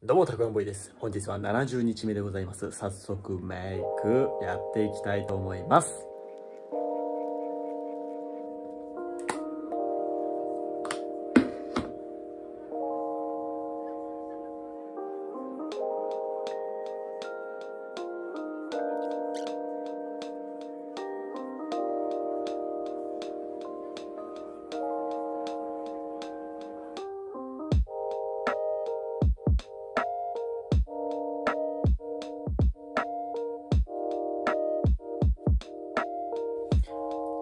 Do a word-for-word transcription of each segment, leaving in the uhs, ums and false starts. どうも、たくあんボーイです。本日はななじゅうにちめでございます。早速メイクやっていきたいと思います。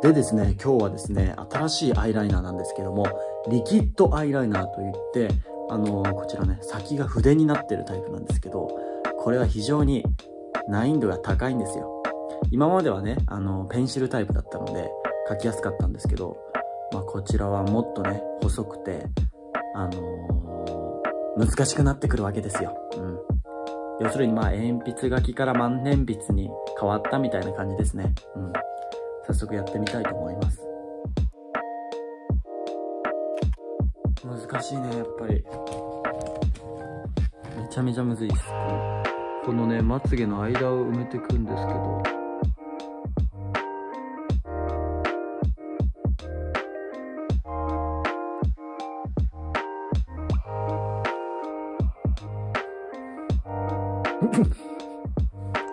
でですね、今日はですね、新しいアイライナーなんですけども、リキッドアイライナーといって、あのー、こちらね、先が筆になってるタイプなんですけど、これは非常に難易度が高いんですよ。今まではね、あのー、ペンシルタイプだったので、描きやすかったんですけど、まあ、こちらはもっとね、細くて、あのー、難しくなってくるわけですよ。うん。要するに、まあ、鉛筆書きから万年筆に変わったみたいな感じですね。うん。早速やってみたいと思います。難しいね、やっぱりめちゃめちゃむずいです。このね、まつげの間を埋めていくんですけど、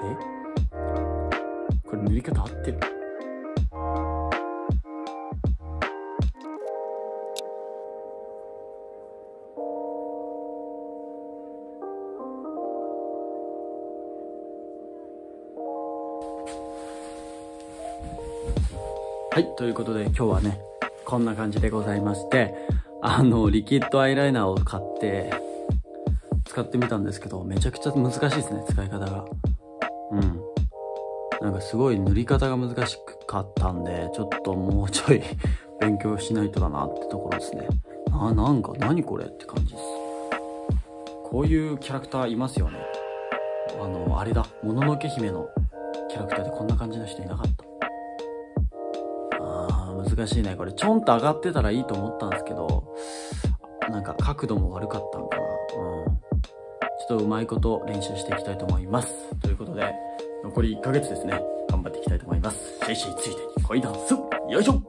え、これ塗り方合ってる？はい、ということで今日はね、こんな感じでございまして、あの、リキッドアイライナーを買って、使ってみたんですけど、めちゃくちゃ難しいですね、使い方が。うん。なんかすごい塗り方が難しかったんで、ちょっともうちょい勉強しないとだなってところですね。あ、なんか、何これって感じです。こういうキャラクターいますよね。あの、あれだ、もののけ姫のキャラクターでこんな感じの人いなかった。難しいね。これちょんと上がってたらいいと思ったんですけど、なんか角度も悪かったんかな。うん、ちょっとうまいこと練習していきたいと思います。ということで残りいっかげつですね、頑張っていきたいと思います。シェイシェイついてに恋ダンス、よいしょ。